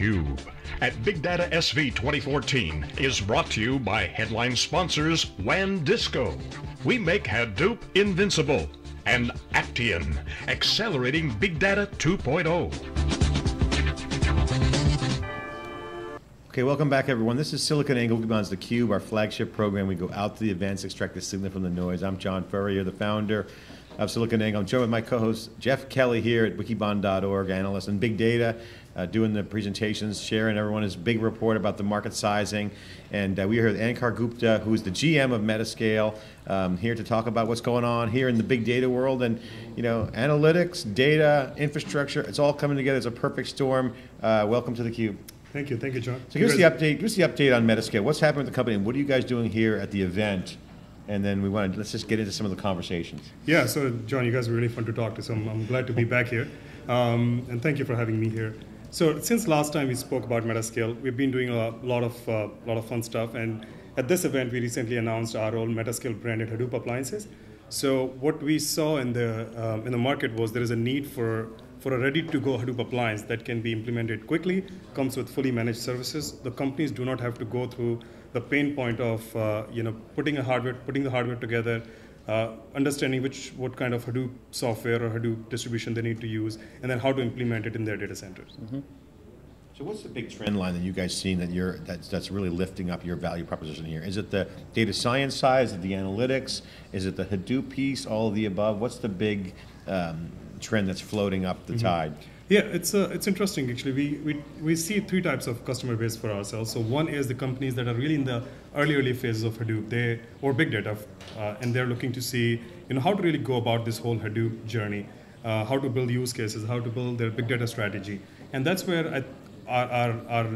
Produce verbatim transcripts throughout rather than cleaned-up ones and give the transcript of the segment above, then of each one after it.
theCUBE at BigDataSV twenty fourteen is brought to you by headline sponsors WAN DISCO. We make Hadoop invincible and Actian, accelerating Big Data two point oh. Okay, welcome back everyone. This is SiliconANGLE, the theCUBE, our flagship program. We go out to the events, extract the signal from the noise. I'm John Furrier, the founder of SiliconANGLE. I'm joined with my co-host Jeff Kelly here at wikibon dot org, analyst in big data, uh, doing the presentations, sharing everyone his big report about the market sizing. And uh, we are here with Ankur Gupta, who is the G M of Metascale, um, here to talk about what's going on here in the big data world. And you know, analytics, data, infrastructure, it's all coming together. It's a perfect storm. Uh, welcome to theCUBE. Thank you, thank you, John. So give us the update. Give us the update on Metascale. What's happening with the company, and what are you guys doing here at the event? And then we want to, let's just get into some of the conversations. Yeah, so John, you guys were really fun to talk to, so I'm, I'm glad to be back here. Um, and thank you for having me here. So since last time we spoke about Metascale, we've been doing a lot of, uh, lot of fun stuff. And at this event, we recently announced our own Metascale branded Hadoop appliances. So what we saw in the, um, in the market was there is a need for, for a ready-to-go Hadoop appliance that can be implemented quickly, comes with fully managed services. The companies do not have to go through the pain point of uh, you know putting a hardware, putting the hardware together, uh, understanding which what kind of Hadoop software or Hadoop distribution they need to use, and then how to implement it in their data centers. Mm-hmm. So what's the big trend line that you guys seen that you're that's that's really lifting up your value proposition here? Is it the data science side? Is it the analytics? Is it the Hadoop piece? All of the above? What's the big um, trend that's floating up the mm-hmm. tide? Yeah, it's uh, it's interesting actually. We, we we see three types of customer base for ourselves. So one is the companies that are really in the early early phases of Hadoop, they or big data, uh, and they're looking to see you know how to really go about this whole Hadoop journey, uh, how to build use cases, how to build their big data strategy, and that's where I, our, our our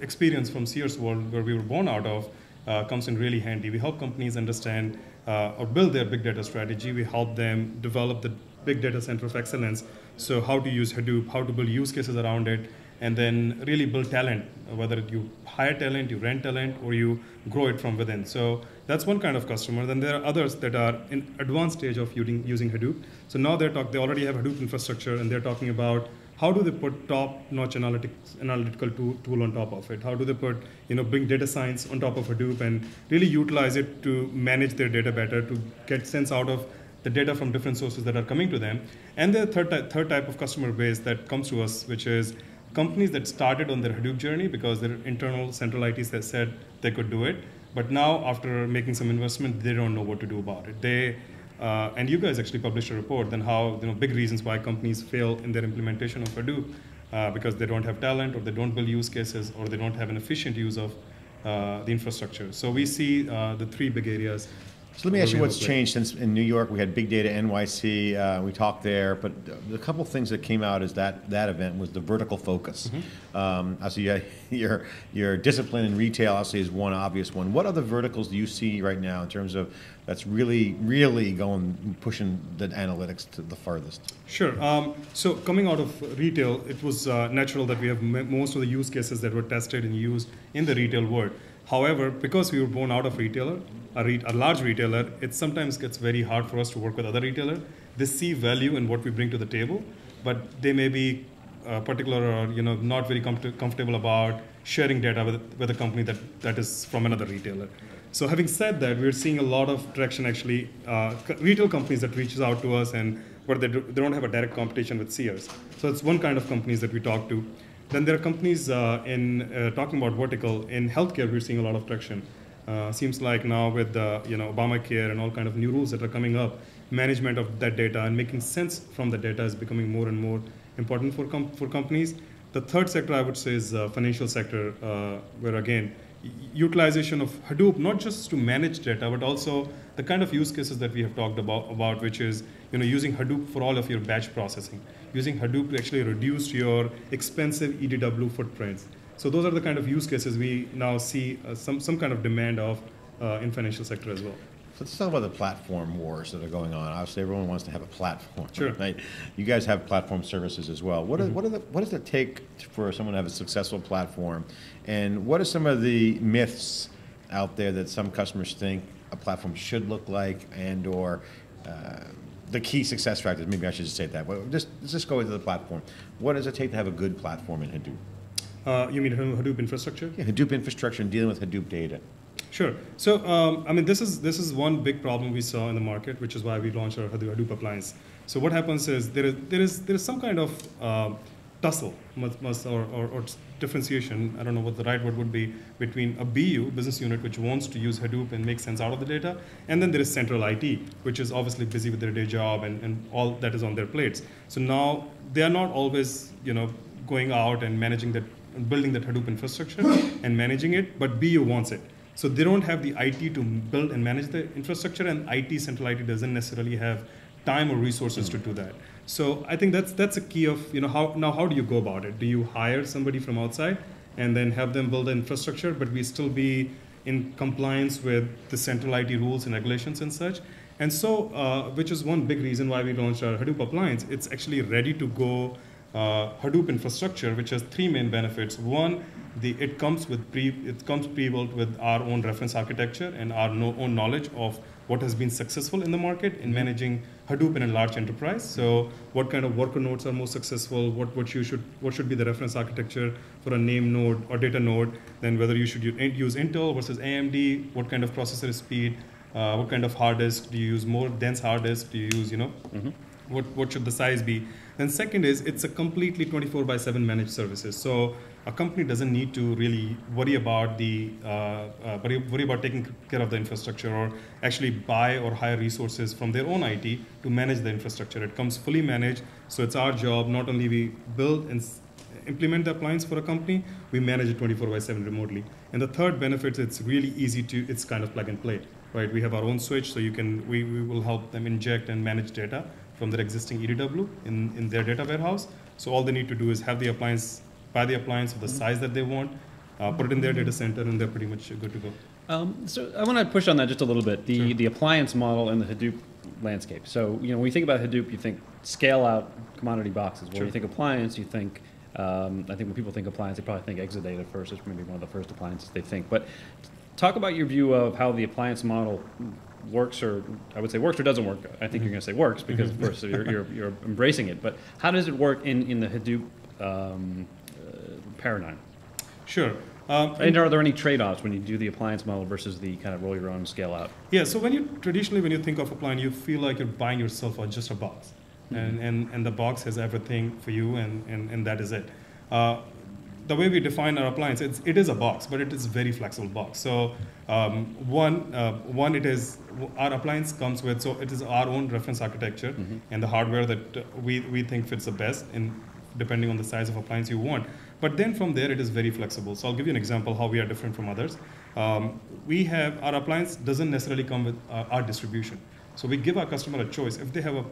experience from Sears world, where we were born out of, uh, comes in really handy. We help companies understand uh, or build their big data strategy. We help them develop the big data center of excellence. So how to use Hadoop, how to build use cases around it, and then really build talent, whether you hire talent, you rent talent, or you grow it from within. So that's one kind of customer. Then there are others that are in advanced stage of using, using Hadoop. So now they're talk, they already have Hadoop infrastructure, and they're talking about how do they put top-notch analytics, analytical tool, tool on top of it? How do they put, you know, bring data science on top of Hadoop and really utilize it to manage their data better, to get sense out of the data from different sources that are coming to them? And the third, ty third type of customer base that comes to us, which is companies that started on their Hadoop journey because their internal central I T that said they could do it, but now after making some investment, they don't know what to do about it. They, uh, and you guys actually published a report on how, you know, big reasons why companies fail in their implementation of Hadoop, uh, because they don't have talent, or they don't build use cases, or they don't have an efficient use of uh, the infrastructure. So we see uh, the three big areas. So let me ask you what's changed since in New York we had Big Data N Y C, uh, we talked there, but a couple things that came out is that that event was the vertical focus. Mm-hmm. um, obviously you had, your, your discipline in retail obviously is one obvious one. What other verticals do you see right now in terms of that's really, really going, pushing the analytics to the farthest? Sure, um, so coming out of retail, it was uh, natural that we have most of the use cases that were tested and used in the retail world. However, because we were born out of retailer, a, re a large retailer, it sometimes gets very hard for us to work with other retailers. They see value in what we bring to the table, but they may be uh, particular or you know not very com comfortable about sharing data with, with a company that, that is from another retailer. So having said that, we're seeing a lot of traction actually, uh, retail companies that reaches out to us and where they, do, they don't have a direct competition with Sears. So it's one kind of companies that we talk to. Then there are companies uh, in uh, talking about vertical in healthcare. We're seeing a lot of traction. Uh, seems like now with uh, you know Obamacare and all kind of new rules that are coming up, management of that data and making sense from the data is becoming more and more important for com for companies. The third sector I would say is uh, financial sector, uh, where again utilization of Hadoop not just to manage data but also the kind of use cases that we have talked about, about which is you know using Hadoop for all of your batch processing, using Hadoop to actually reduce your expensive E D W footprints. So those are the kind of use cases we now see uh, some some kind of demand of uh, in financial sector as well. So let's talk about the platform wars that are going on. Obviously, everyone wants to have a platform. Sure. Right? You guys have platform services as well. What, mm-hmm. are, what, are the, what does it take for someone to have a successful platform? And what are some of the myths out there that some customers think a platform should look like, and or uh, the key success factors? Maybe I should say that. Well, just, let's just go into the platform. What does it take to have a good platform in Hadoop? Uh, you mean Hadoop infrastructure? Yeah, Hadoop infrastructure and dealing with Hadoop data. Sure. So, um, I mean, this is this is one big problem we saw in the market, which is why we launched our Hadoop appliance. So, what happens is there is there is there is some kind of uh, tussle, or, or, or differentiation. I don't know what the right word would be, between a B U, business unit, which wants to use Hadoop and make sense out of the data, and then there is central I T, which is obviously busy with their day job and, and all that is on their plates. So now they are not always, you know, going out and managing that, building that Hadoop infrastructure and managing it, but B U wants it. So they don't have the I T to build and manage the infrastructure, and I T, central I T, doesn't necessarily have time or resources mm-hmm. to do that. So I think that's that's a key of, you know, how now how do you go about it? Do you hire somebody from outside and then have them build the infrastructure, but we still be in compliance with the central I T rules and regulations and such? And so, uh, which is one big reason why we launched our Hadoop appliance. It's actually ready to go uh, Hadoop infrastructure, which has three main benefits. One, the it comes with pre it comes pre-built with our own reference architecture and our no, own knowledge of what has been successful in the market in managing Hadoop in a large enterprise. So what kind of worker nodes are most successful, what, what, you should, what should be the reference architecture for a name node or data node, then whether you should use Intel versus A M D, what kind of processor speed, uh, what kind of hard disk, do you use more dense hard disk, do you use, you know, mm-hmm. what, what should the size be? And second is, it's a completely twenty-four by seven managed services. So a company doesn't need to really worry about the uh, uh, worry, worry about taking care of the infrastructure or actually buy or hire resources from their own I T to manage the infrastructure. It comes fully managed, so it's our job. Not only we build and implement the appliance for a company, we manage it twenty-four by seven remotely. And the third benefit, it's really easy to, it's kind of plug and play, right? We have our own switch, so you can, we, we will help them inject and manage data from their existing E D W in, in their data warehouse. So all they need to do is have the appliance, buy the appliance of the size that they want, uh, put it in their data center, and they're pretty much good to go. Um, so I want to push on that just a little bit, the, sure. the appliance model and the Hadoop landscape. So, you know, when you think about Hadoop, you think scale out commodity boxes. When sure. you think appliance, you think, um, I think when people think appliance, they probably think Exadata first, it's maybe one of the first appliances they think. But talk about your view of how the appliance model works, or I would say works or doesn't work. I think mm-hmm. you're going to say works because, of course, you're, you're, you're embracing it. But how does it work in, in the Hadoop um, uh, paradigm? Sure. Um, and are there any trade-offs when you do the appliance model versus the kind of roll your own scale out? Yeah, so when you traditionally, when you think of appliance, you feel like you're buying yourself on just a box. Mm-hmm. and, and, and the box has everything for you, and, and, and that is it. Uh, The way we define our appliance, it's, it is a box, but it is a very flexible box. So um, one, uh, one it is, our appliance comes with, so it is our own reference architecture mm-hmm. and the hardware that we, we think fits the best, in, depending on the size of appliance you want. But then from there, it is very flexible. So I'll give you an example how we are different from others. Um, we have, our appliance doesn't necessarily come with uh, our distribution. So we give our customer a choice. If they have a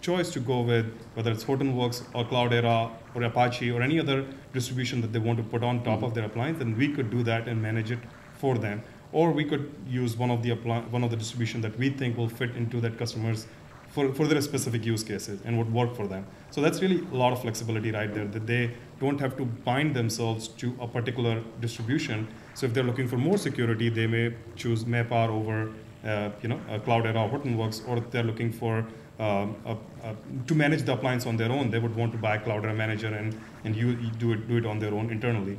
choice to go with, whether it's HortonWorks or Cloudera or Apache or any other distribution that they want to put on top mm-hmm. of their appliance, then we could do that and manage it for them. Or we could use one of the one of the distribution that we think will fit into that customer's, for, for their specific use cases and would work for them. So that's really a lot of flexibility right there, that they don't have to bind themselves to a particular distribution. So if they're looking for more security, they may choose MapR over uh, you know, Cloudera or HortonWorks, or if they're looking for Um, uh, uh, to manage the appliance on their own, they would want to buy Cloudera Manager and, and you, you do it do it on their own internally.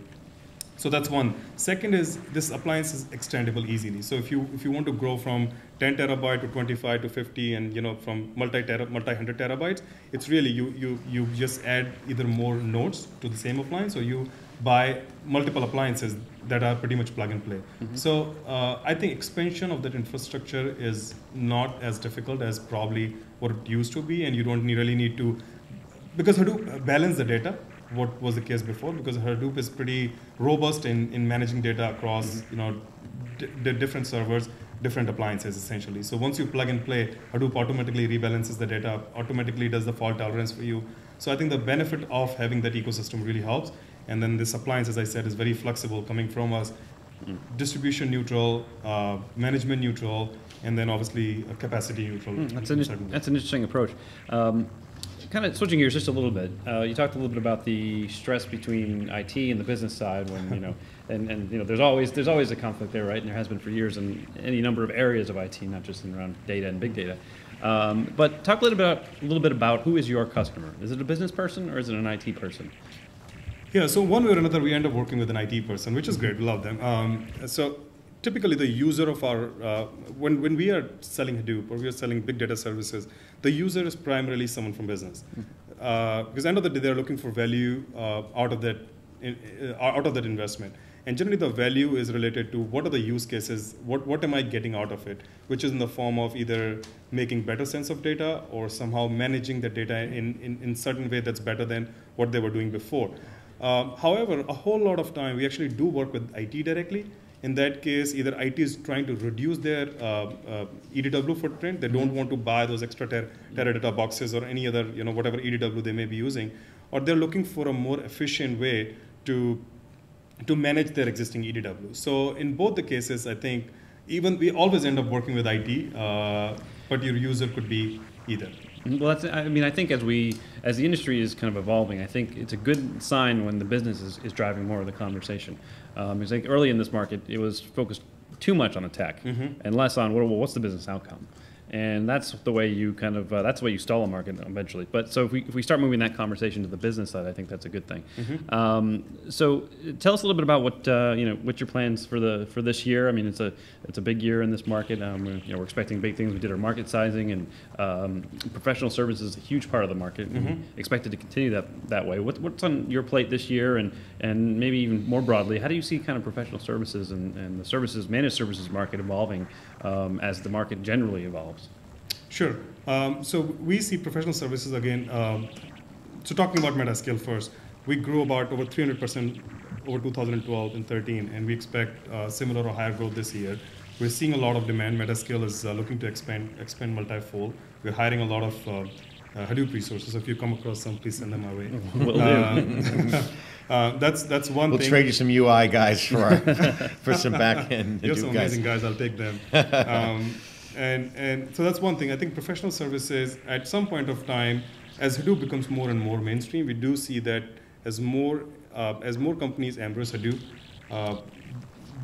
So that's one. Second is, this appliance is extendable easily. So if you if you want to grow from ten terabyte to twenty-five to fifty, and you know, from multi-tera multi-hundred terabytes, it's really you you you just add either more nodes to the same appliance, or you buy multiple appliances that are pretty much plug and play. Mm-hmm. So uh, I think expansion of that infrastructure is not as difficult as probably what it used to be, and you don't really need to, because Hadoop balance the data, what was the case before, because Hadoop is pretty robust in, in managing data across mm-hmm. you know, d different servers, different appliances essentially. So once you plug and play, Hadoop automatically rebalances the data, automatically does the fault tolerance for you. So I think the benefit of having that ecosystem really helps. And then this appliance, as I said, is very flexible, coming from us, mm. distribution neutral, uh, management neutral, and then obviously a capacity neutral. Mm, that's, an that's an interesting approach. Um, kind of switching gears just a little bit, uh, you talked a little bit about the stress between I T and the business side, when you know, and, and you know, there's always there's always a conflict there, right? And there has been for years in any number of areas of I T, not just in around data and big data. Um, but talk a little bit about, a little bit about who is your customer? Is it a business person or is it an I T person? Yeah, so one way or another, we end up working with an I T person, which is great. We love them. Um, so typically, the user of our, uh, when, when we are selling Hadoop or we are selling big data services, the user is primarily someone from business. Uh, because at the end of the day, they're looking for value uh, out of that uh, out of that investment. And generally, the value is related to what are the use cases, what, what am I getting out of it, which is in the form of either making better sense of data or somehow managing the data in, in, in certain way that's better than what they were doing before. Uh, however, a whole lot of time, we actually do work with I T directly. In that case, either I T is trying to reduce their uh, uh, E D W footprint. They don't want to buy those extra ter Teradata boxes or any other, you know, whatever E D W they may be using. Or they're looking for a more efficient way to to manage their existing E D W. So in both the cases, I think even we always end up working with I T, uh, but your user could be either. Well, that's, I mean, I think as we, as the industry is kind of evolving, I think it's a good sign when the business is, is driving more of the conversation. Um, it's like early in this market, it was focused too much on the tech mm-hmm. and less on well, what's the business outcome. And that's the way you kind of, uh, that's the way you stall a market eventually. But so if we, if we start moving that conversation to the business side, I think that's a good thing. Mm-hmm. um, so tell us a little bit about what, uh, you know, what your plans for the, for this year. I mean, it's a, it's a big year in this market. Um, we're, you know, we're expecting big things. We did our market sizing and um, professional services is a huge part of the market. Mm-hmm. And expected to continue that, that way. What, what's on your plate this year and, and maybe even more broadly, how do you see kind of professional services and, and the services, managed services market evolving um, as the market generally evolves? Sure. Um, so we see professional services again. Um, so talking about Metascale first, we grew about over three hundred percent over two thousand twelve and thirteen, and we expect uh, similar or higher growth this year. We're seeing a lot of demand. Metascale is uh, looking to expand expand multifold. We're hiring a lot of uh, uh, Hadoop resources. So if you come across some, please send them our way. Will do. Uh, that's that's one we'll thing. We'll trade you some U I guys for our, for some back end. You're some amazing guys. I'll take them. Um, And, and so that's one thing. I think professional services, at some point of time, as Hadoop becomes more and more mainstream, we do see that as more uh, as more companies embrace Hadoop, uh,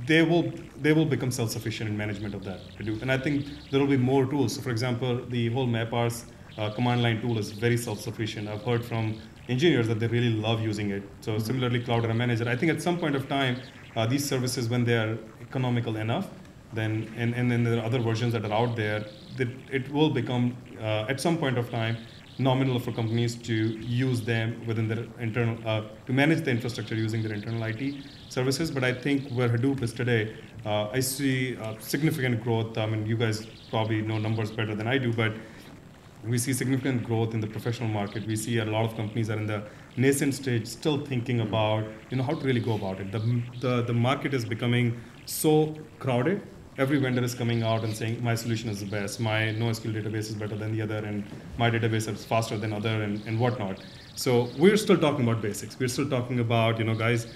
they will they will become self-sufficient in management of that Hadoop. And I think there will be more tools. So for example, the whole MapR's uh, command line tool is very self-sufficient. I've heard from engineers that they really love using it. So mm-hmm. similarly, Cloudera Manager. I think at some point of time, uh, these services, when they are economical enough, then and, and then there are other versions that are out there, that it will become, uh, at some point of time, nominal for companies to use them within their internal, uh, to manage the infrastructure using their internal I T services. But I think where Hadoop is today, uh, I see uh, significant growth. I mean, you guys probably know numbers better than I do, but we see significant growth in the professional market. We see a lot of companies are in the nascent stage, still thinking about, you know, how to really go about it. The, the, the market is becoming so crowded. Every vendor is coming out and saying, my solution is the best, my NoSQL database is better than the other, and my database is faster than other, and, and whatnot. So we're still talking about basics. We're still talking about, you know, guys,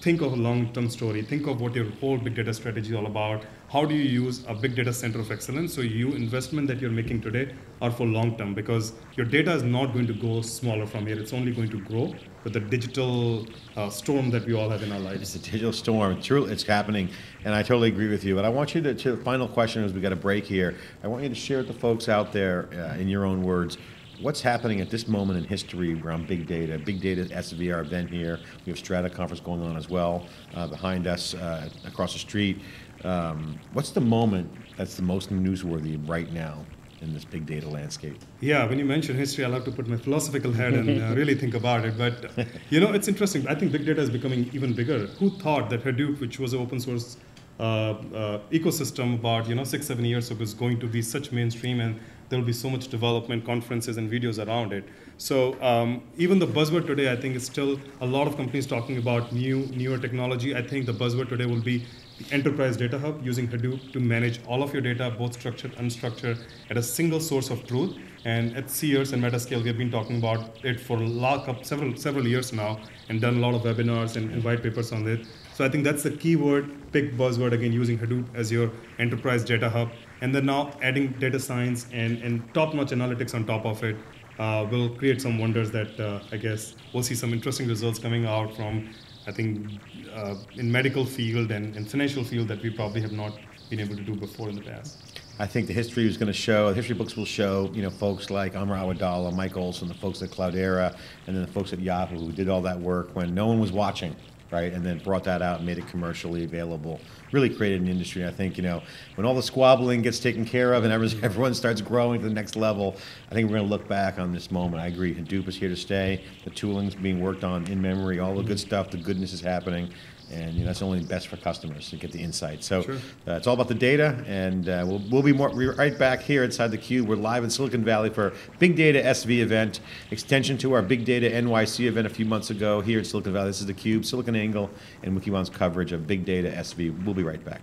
think of a long-term story. Think of what your whole big data strategy is all about. How do you use a big data center of excellence? So you investment that you're making today are for long-term, because your data is not going to go smaller from here. It's only going to grow with the digital uh, storm that we all have in our lives. It's a digital storm. It's, true, it's happening, and I totally agree with you. But I want you to, to the final question as we got a break here. I want you to share with the folks out there, uh, in your own words, what's happening at this moment in history around big data? Big data S V, our event here. We have Strata conference going on as well uh, behind us uh, across the street. Um, what's the moment that's the most newsworthy right now in this big data landscape? Yeah, when you mention history, I'll have to put my philosophical head and uh, really think about it. But, you know, it's interesting. I think big data is becoming even bigger. Who thought that Hadoop, which was an open source uh, uh, ecosystem about, you know, six, seven years ago, is going to be such mainstream, and there will be so much development, conferences, and videos around it. So um, even the buzzword today, I think, is still a lot of companies talking about new, newer technology. I think the buzzword today will be the enterprise data hub, using Hadoop to manage all of your data, both structured and unstructured, at a single source of truth. And at Sears and Metascale, we've been talking about it for several, several years now, and done a lot of webinars and, and white papers on it. So I think that's the key word, big buzzword, again, using Hadoop as your enterprise data hub. And then now adding data science and, and top-notch analytics on top of it uh, will create some wonders that, uh, I guess, we'll see some interesting results coming out from, I think, uh, in medical field and, and financial field that we probably have not been able to do before in the past. I think the history is going to show, the history books will show, you know, folks like Amar Awadalla, Mike Olson, the folks at Cloudera, and then the folks at Yahoo who did all that work when no one was watching, right? And then brought that out and made it commercially available. Really created an industry. I think, you know, when all the squabbling gets taken care of and everyone starts growing to the next level, I think we're going to look back on this moment. I agree, Hadoop is here to stay. The tooling's being worked on in memory. All the good stuff, the goodness is happening. And you know, that's only best for customers to get the insight. So sure. uh, it's all about the data, and uh, we'll, we'll be more, we're right back here inside theCUBE. We're live in Silicon Valley for Big Data S V event, extension to our Big Data N Y C event a few months ago here in Silicon Valley. This is theCUBE, SiliconANGLE, and WikiWan's coverage of Big Data S V. We'll be right back.